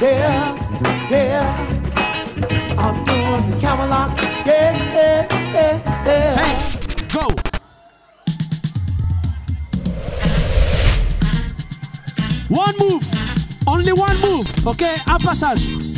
yeah, yeah. I'm doing the Camelot, yeah, yeah, yeah. Take, go. One move, only one move, okay? Un passage.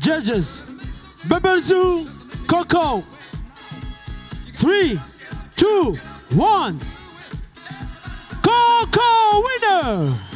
Judges, Bubble Zoo, Coco. 3, 2, 1. Coco winner!